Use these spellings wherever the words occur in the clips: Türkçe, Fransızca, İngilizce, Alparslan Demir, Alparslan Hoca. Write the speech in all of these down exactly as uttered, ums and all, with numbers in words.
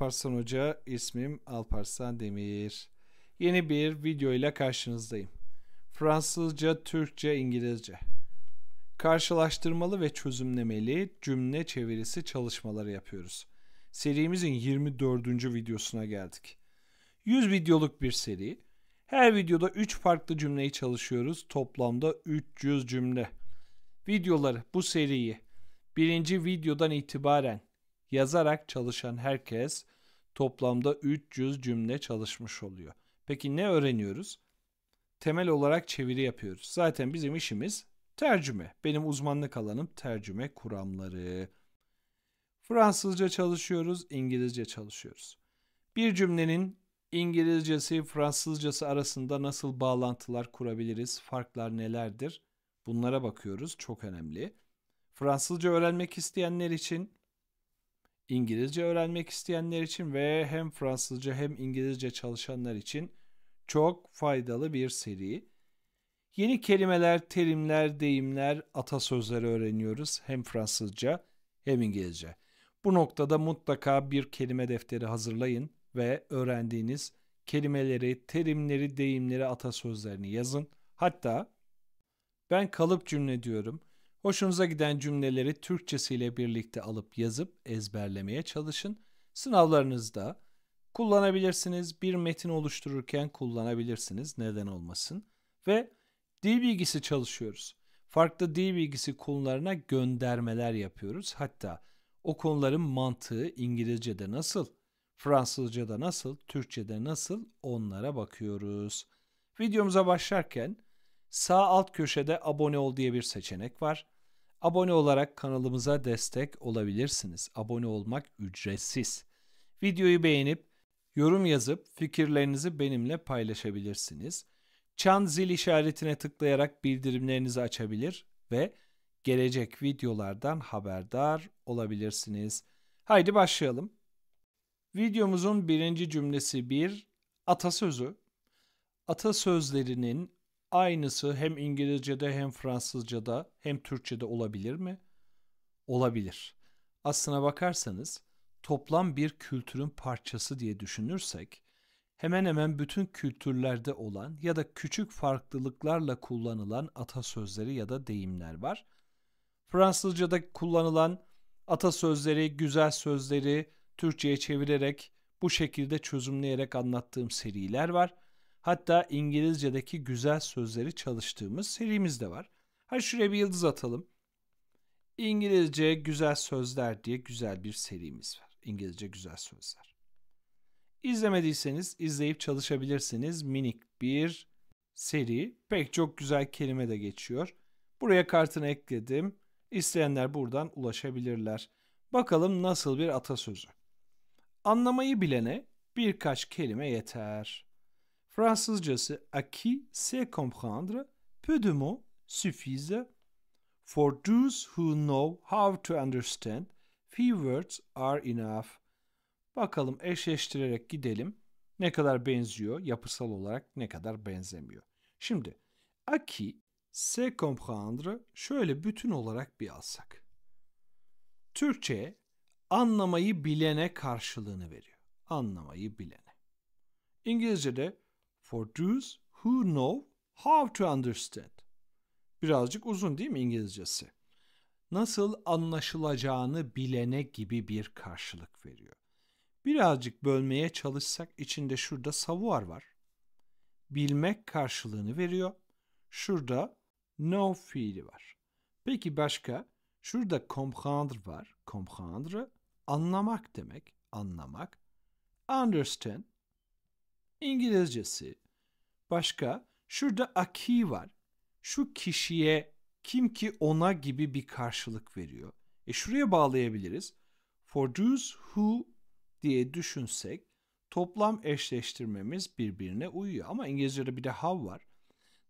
Alparslan Hoca, ismim Alparslan Demir. Yeni bir video ile karşınızdayım. Fransızca, Türkçe, İngilizce. Karşılaştırmalı ve çözümlemeli cümle çevirisi çalışmaları yapıyoruz. Serimizin yirmi dördüncü videosuna geldik. yüz videoluk bir seri. Her videoda üç farklı cümleyi çalışıyoruz. Toplamda üç yüz cümle. Videoları, bu seriyi birinci videodan itibaren yazarak çalışan herkes toplamda üç yüz cümle çalışmış oluyor. Peki ne öğreniyoruz? Temel olarak çeviri yapıyoruz. Zaten bizim işimiz tercüme. Benim uzmanlık alanım tercüme kuramları. Fransızca çalışıyoruz, İngilizce çalışıyoruz. Bir cümlenin İngilizcesi, Fransızcası arasında nasıl bağlantılar kurabiliriz? Farklar nelerdir? Bunlara bakıyoruz. Çok önemli. Fransızca öğrenmek isteyenler için, İngilizce öğrenmek isteyenler için ve hem Fransızca hem İngilizce çalışanlar için çok faydalı bir seri. Yeni kelimeler, terimler, deyimler, atasözleri öğreniyoruz. Hem Fransızca hem İngilizce. Bu noktada mutlaka bir kelime defteri hazırlayın ve öğrendiğiniz kelimeleri, terimleri, deyimleri, atasözlerini yazın. Hatta ben kalıp cümle diyorum. Hoşunuza giden cümleleri Türkçesiyle birlikte alıp yazıp ezberlemeye çalışın. Sınavlarınızda kullanabilirsiniz. Bir metin oluştururken kullanabilirsiniz. Neden olmasın? Ve dil bilgisi çalışıyoruz. Farklı dil bilgisi konularına göndermeler yapıyoruz. Hatta o konuların mantığı İngilizce'de nasıl, Fransızca'da nasıl, Türkçe'de nasıl, onlara bakıyoruz. Videomuza başlarken sağ alt köşede abone ol diye bir seçenek var. Abone olarak kanalımıza destek olabilirsiniz. Abone olmak ücretsiz. Videoyu beğenip, yorum yazıp fikirlerinizi benimle paylaşabilirsiniz. Çan zil işaretine tıklayarak bildirimlerinizi açabilir ve gelecek videolardan haberdar olabilirsiniz. Haydi başlayalım. Videomuzun birinci cümlesi bir atasözü. Atasözlerinin aynısı hem İngilizce'de hem Fransızca'da hem Türkçe'de olabilir mi? Olabilir. Aslına bakarsanız toplam bir kültürün parçası diye düşünürsek hemen hemen bütün kültürlerde olan ya da küçük farklılıklarla kullanılan atasözleri ya da deyimler var. Fransızca'da kullanılan atasözleri, güzel sözleri Türkçe'ye çevirerek, bu şekilde çözümleyerek anlattığım seriler var. Hatta İngilizce'deki güzel sözleri çalıştığımız serimiz de var. Hadi şuraya bir yıldız atalım. İngilizce güzel sözler diye güzel bir serimiz var. İngilizce güzel sözler. İzlemediyseniz izleyip çalışabilirsiniz. Minik bir seri. Pek çok güzel kelime de geçiyor. Buraya kartını ekledim. İsteyenler buradan ulaşabilirler. Bakalım nasıl bir atasözü. Anlamayı bilene birkaç kelime yeter. Fransızcası à qui sait comprendre, peu de mots suffisent. For those who know how to understand, few words are enough. Bakalım eşleştirerek gidelim. Ne kadar benziyor, yapısal olarak ne kadar benzemiyor. Şimdi à qui sait comprendre şöyle bütün olarak bir alsak. Türkçe anlamayı bilene karşılığını veriyor. Anlamayı bilene. İngilizce'de for those who know how to understand. Birazcık uzun değil mi İngilizcesi? Nasıl anlaşılacağını bilene gibi bir karşılık veriyor. Birazcık bölmeye çalışsak içinde şurada savoir var. Bilmek karşılığını veriyor. Şurada know fiili var. Peki başka? Şurada comprendre var. Comprendre anlamak demek. Anlamak. Understand İngilizcesi. Başka şurada à qui var. Şu kişiye, kim ki ona gibi bir karşılık veriyor. E şuraya bağlayabiliriz. For those who diye düşünsek toplam eşleştirmemiz birbirine uyuyor. Ama İngilizce'de bir de how var.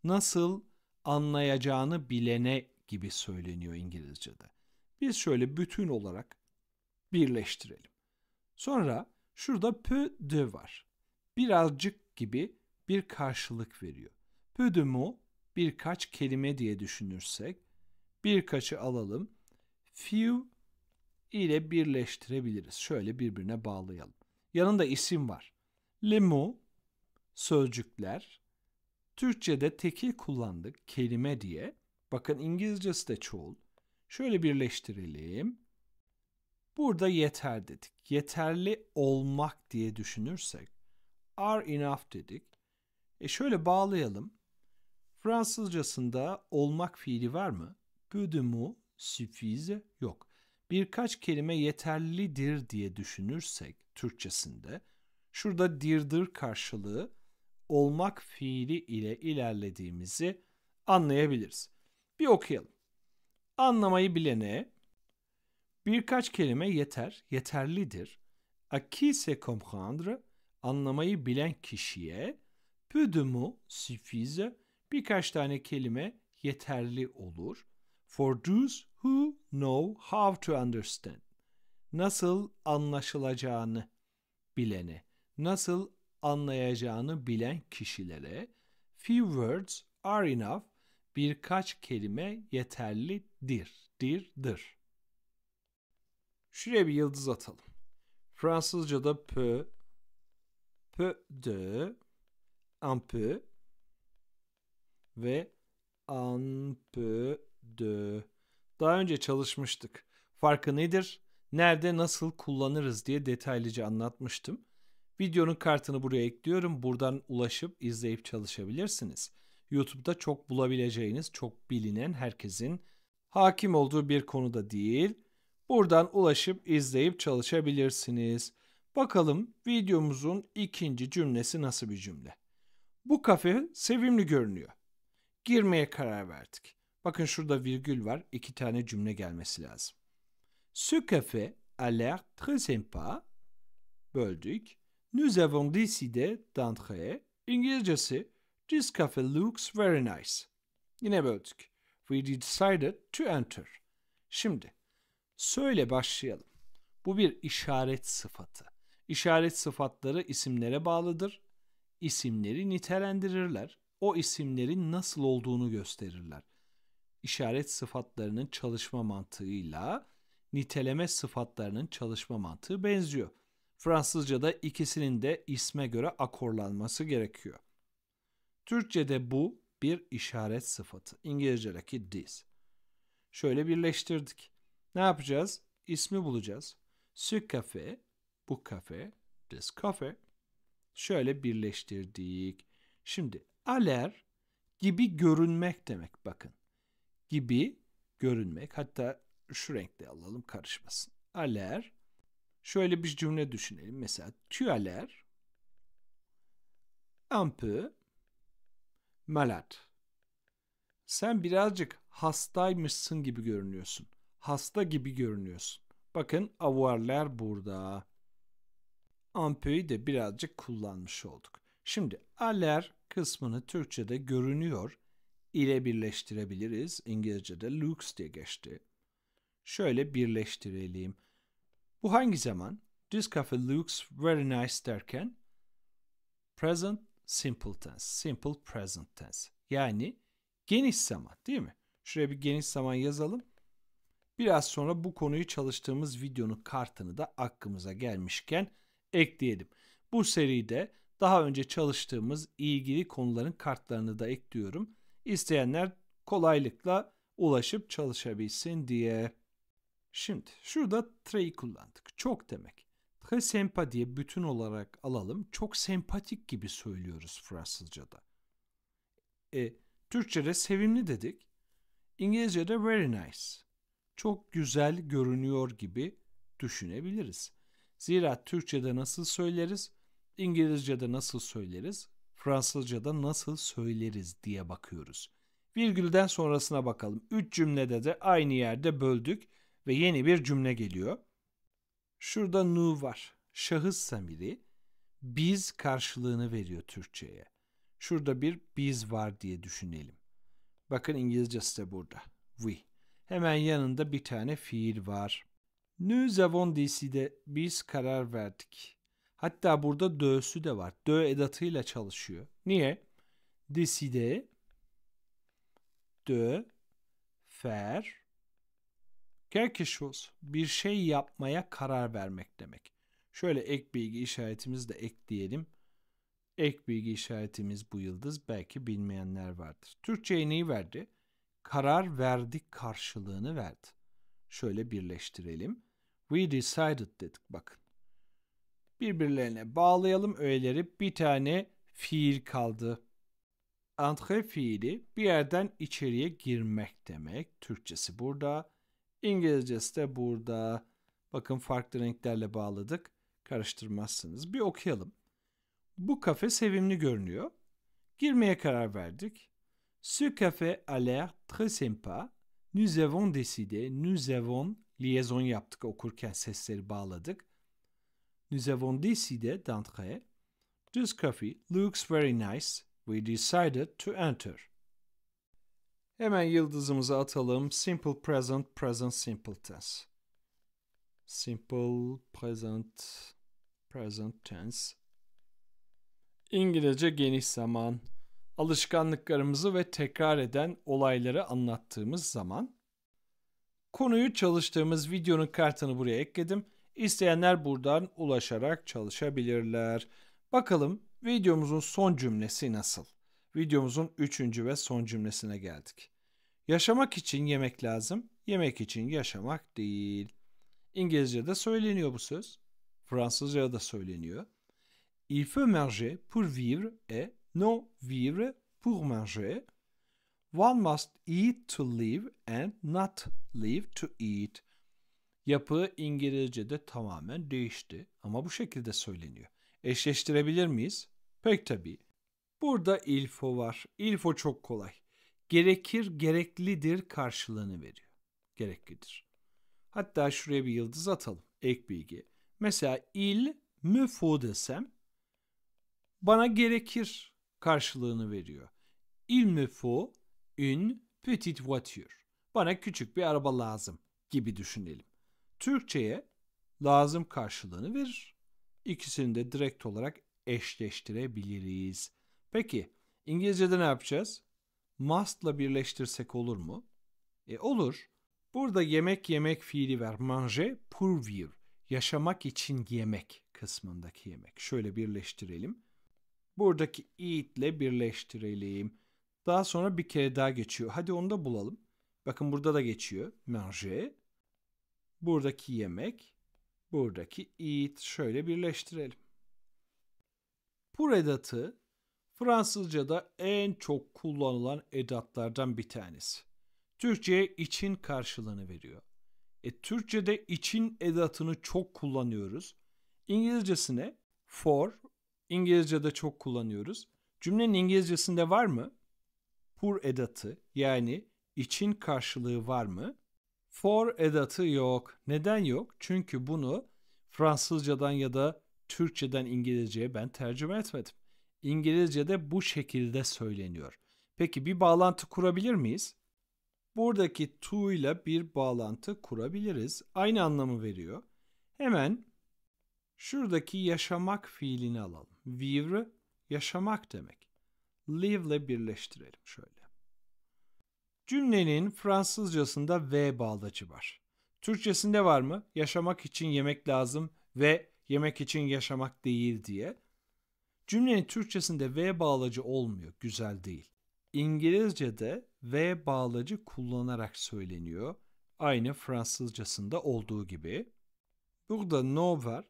Nasıl anlayacağını bilene gibi söyleniyor İngilizce'de. Biz şöyle bütün olarak birleştirelim. Sonra şurada peu de var. Birazcık gibi bir karşılık veriyor. Peu de mots birkaç kelime diye düşünürsek birkaçı alalım. Few ile birleştirebiliriz. Şöyle birbirine bağlayalım. yanında isim var. Lemu, sözcükler. Türkçe'de tekil kullandık, kelime diye. Bakın İngilizcesi de çoğul. Şöyle birleştirelim. Burada yeter dedik. Yeterli olmak diye düşünürsek are enough dedik. E şöyle bağlayalım. Fransızcasında olmak fiili var mı? Peu de mot suffise yok. Birkaç kelime yeterlidir diye düşünürsek Türkçesinde şurada dirdir karşılığı olmak fiili ile ilerlediğimizi anlayabiliriz. Bir okuyalım. Anlamayı bilene birkaç kelime yeter, yeterlidir. A qui sait comprendre, anlamayı bilen kişiye peu de mots suffise, birkaç tane kelime yeterli olur. For those who know how to understand, nasıl anlaşılacağını bilene, nasıl anlayacağını bilen kişilere few words are enough, birkaç kelime yeterlidir, dirdir. Şuraya bir yıldız atalım. Fransızca'da peu, peu de, un peu ve un peu de. Daha önce çalışmıştık. Farkı nedir? Nerede, nasıl kullanırız diye detaylıca anlatmıştım. Videonun kartını buraya ekliyorum. Buradan ulaşıp izleyip çalışabilirsiniz. YouTube'da çok bulabileceğiniz, çok bilinen, herkesin hakim olduğu bir konuda değil. Buradan ulaşıp izleyip çalışabilirsiniz. Bakalım videomuzun ikinci cümlesi nasıl bir cümle? Bu kafe sevimli görünüyor. Girmeye karar verdik. Bakın şurada virgül var. İki tane cümle gelmesi lazım. Ce café a l'air très sympa. Böldük. Nous avons décidé d'entrer. İngilizcesi this cafe looks very nice. Yine böldük. We decided to enter. Şimdi söyle başlayalım. Bu bir işaret sıfatı. İşaret sıfatları isimlere bağlıdır. İsimleri nitelendirirler. O isimlerin nasıl olduğunu gösterirler. İşaret sıfatlarının çalışma mantığıyla niteleme sıfatlarının çalışma mantığı benziyor. Fransızca'da ikisinin de isme göre akorlanması gerekiyor. Türkçe'de bu bir işaret sıfatı. İngilizce'deki this. Şöyle birleştirdik. Ne yapacağız? İsmi bulacağız. Ce café, bu kafe, this cafe. Şöyle birleştirdik. Şimdi aler gibi görünmek demek bakın. Gibi görünmek. Hatta şu renkle alalım karışmasın. Aler. Şöyle bir cümle düşünelim. Mesela tu aler un peu malade. Sen birazcık hastaymışsın gibi görünüyorsun. Hasta gibi görünüyorsun. Bakın avarlar burada. Ampöyü de birazcık kullanmış olduk. Şimdi aler kısmını Türkçe'de görünüyor ile birleştirebiliriz. İngilizce'de looks diye geçti. Şöyle birleştirelim. Bu hangi zaman? This cafe looks very nice derken present simple tense. Simple present tense. Yani geniş zaman değil mi? Şuraya bir geniş zaman yazalım. Biraz sonra bu konuyu çalıştığımız videonun kartını da aklımıza gelmişken ekleyelim. Bu seride daha önce çalıştığımız ilgili konuların kartlarını da ekliyorum. İsteyenler kolaylıkla ulaşıp çalışabilsin diye. Şimdi şurada très kullandık. Çok demek. Très sympa diye bütün olarak alalım. Çok sempatik gibi söylüyoruz Fransızca'da. E, Türkçe'de sevimli dedik. İngilizce'de very nice. Çok güzel görünüyor gibi düşünebiliriz. Zira Türkçe'de nasıl söyleriz, İngilizce'de nasıl söyleriz, Fransızca'da nasıl söyleriz diye bakıyoruz. Virgülden sonrasına bakalım. Üç cümlede de aynı yerde böldük ve yeni bir cümle geliyor. Şurada nu var. Şahıs zamiri biz karşılığını veriyor Türkçe'ye. Şurada bir biz var diye düşünelim. Bakın İngilizcesi de burada. We. Hemen yanında bir tane fiil var. Nous avons décidé, biz karar verdik. Hatta burada dö'sü de var. Dö edatıyla çalışıyor. Niye? Décider, de, faire, quelque chose. Bir şey yapmaya karar vermek demek. Şöyle ek bilgi işaretimizi de ekleyelim. Ek bilgi işaretimiz bu yıldız. Belki bilmeyenler vardır. Türkçe'ye neyi verdi? Karar verdik karşılığını verdi. Şöyle birleştirelim. We decided dedik bakın. Birbirlerine bağlayalım öğeleri. Bir tane fiil kaldı. Entre fiili bir yerden içeriye girmek demek. Türkçesi burada. İngilizcesi de burada. Bakın farklı renklerle bağladık. Karıştırmazsınız. Bir okuyalım. Bu kafe sevimli görünüyor. Girmeye karar verdik. Ce café a l'air très sympa. Nous avons décidé. Nous avons liaison yaptık okurken sesleri bağladık. Nous avons décidé d'entrer. This coffee looks very nice. We decided to enter. Hemen yıldızımızı atalım. Simple present, present simple tense. Simple present, present tense. İngilizce geniş zaman. Alışkanlıklarımızı ve tekrar eden olayları anlattığımız zaman. Konuyu çalıştığımız videonun kartını buraya ekledim. İsteyenler buradan ulaşarak çalışabilirler. Bakalım videomuzun son cümlesi nasıl? Videomuzun üçüncü ve son cümlesine geldik. Yaşamak için yemek lazım, yemek için yaşamak değil. İngilizce'de söyleniyor bu söz. Fransızca'da da söyleniyor. Il faut manger pour vivre et non vivre pour manger. One must eat to live and not live to eat. Yapı İngilizce'de tamamen değişti ama bu şekilde söyleniyor. Eşleştirebilir miyiz? Pek tabii. Burada il faut var. Il faut çok kolay. Gerekir, gereklidir karşılığını veriyor. Gereklidir. Hatta şuraya bir yıldız atalım. Ek bilgi. Mesela il me faut desem bana gerekir karşılığını veriyor. Il me faut une petite voiture. Bana küçük bir araba lazım gibi düşünelim. Türkçe'ye lazım karşılığını verir. İkisini de direkt olarak eşleştirebiliriz. Peki İngilizce'de ne yapacağız? Must'la birleştirsek olur mu? E olur. Burada yemek yemek fiili var. Manger pour vivre. Yaşamak için yemek kısmındaki yemek. Şöyle birleştirelim. Buradaki eat'le birleştirelim. Daha sonra bir kere daha geçiyor. Hadi onu da bulalım. Bakın burada da geçiyor. Manger. Buradaki yemek. Buradaki eat. Şöyle birleştirelim. Pour edatı Fransızca'da en çok kullanılan edatlardan bir tanesi. Türkçe'ye için karşılığını veriyor. E, Türkçe'de için edatını çok kullanıyoruz. İngilizcesine for, İngilizce'de çok kullanıyoruz. Cümlenin İngilizcesinde var mı? Pour edatı yani için karşılığı var mı? For edatı yok. Neden yok? Çünkü bunu Fransızcadan ya da Türkçeden İngilizceye ben tercüme etmedim. İngilizce'de bu şekilde söyleniyor. Peki bir bağlantı kurabilir miyiz? Buradaki to ile bir bağlantı kurabiliriz. Aynı anlamı veriyor. Hemen şuradaki yaşamak fiilini alalım. Vivre yaşamak demek. Live ile birleştirelim şöyle. Cümlenin Fransızcasında ve bağlacı var. Türkçesinde var mı? Yaşamak için yemek lazım ve yemek için yaşamak değil diye. Cümlenin Türkçesinde ve bağlacı olmuyor. Güzel değil. İngilizce'de ve bağlacı kullanarak söyleniyor. Aynı Fransızcasında olduğu gibi. Burada no var.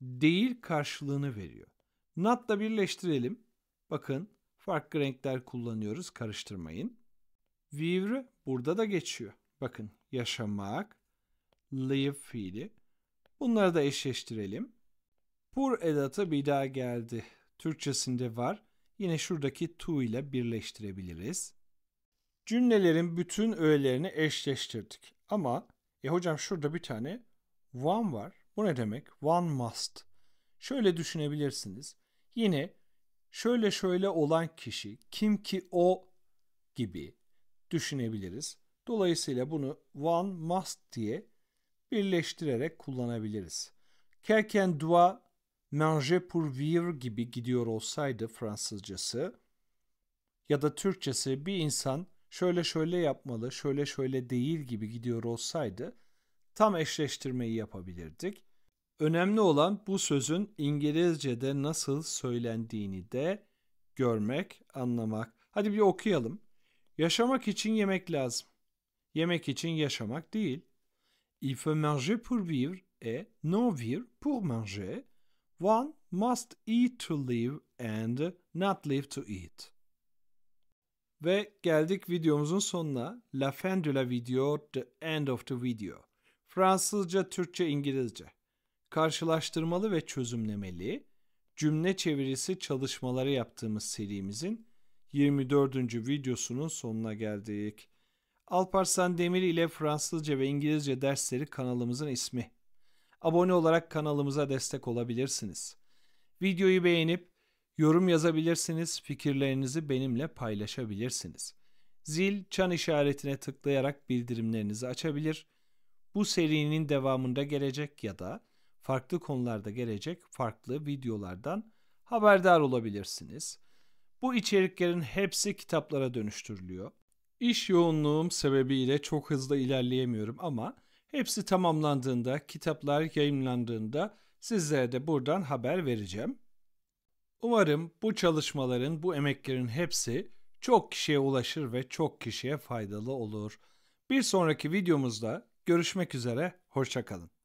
Değil karşılığını veriyor. Not'la birleştirelim. Bakın farklı renkler kullanıyoruz. Karıştırmayın. Vivre burada da geçiyor. Bakın yaşamak, live fiili. Bunları da eşleştirelim. Pour edatı bir daha geldi. Türkçesinde var. Yine şuradaki to ile birleştirebiliriz. Cümlelerin bütün öğelerini eşleştirdik. Ama e hocam şurada bir tane one var. Bu ne demek? One must. Şöyle düşünebilirsiniz. Yine şöyle şöyle olan kişi kim ki o gibi düşünebiliriz. Dolayısıyla bunu one must diye birleştirerek kullanabiliriz. Quelqu'un doit manger pour vivre gibi gidiyor olsaydı Fransızcası ya da Türkçesi bir insan şöyle şöyle yapmalı, şöyle şöyle değil gibi gidiyor olsaydı tam eşleştirmeyi yapabilirdik. Önemli olan bu sözün İngilizce'de nasıl söylendiğini de görmek, anlamak. Hadi bir okuyalım. Yaşamak için yemek lazım. Yemek için yaşamak değil. Il faut manger pour vivre et non vivre pour manger. One must eat to live and not live to eat. Ve geldik videomuzun sonuna. La fin de la video, the end of the video. Fransızca, Türkçe, İngilizce. Karşılaştırmalı ve çözümlemeli cümle çevirisi çalışmaları yaptığımız serimizin yirmi dördüncü videosunun sonuna geldik. Alparslan Demir ile Fransızca ve İngilizce dersleri kanalımızın ismi. Abone olarak kanalımıza destek olabilirsiniz. Videoyu beğenip yorum yazabilirsiniz, fikirlerinizi benimle paylaşabilirsiniz. Zil, çan işaretine tıklayarak bildirimlerinizi açabilir. Bu serinin devamında gelecek ya da farklı konularda gelecek farklı videolardan haberdar olabilirsiniz. Bu içeriklerin hepsi kitaplara dönüştürülüyor. İş yoğunluğum sebebiyle çok hızlı ilerleyemiyorum ama hepsi tamamlandığında, kitaplar yayımlandığında sizlere de buradan haber vereceğim. Umarım bu çalışmaların, bu emeklerin hepsi çok kişiye ulaşır ve çok kişiye faydalı olur. Bir sonraki videomuzda görüşmek üzere, hoşça kalın.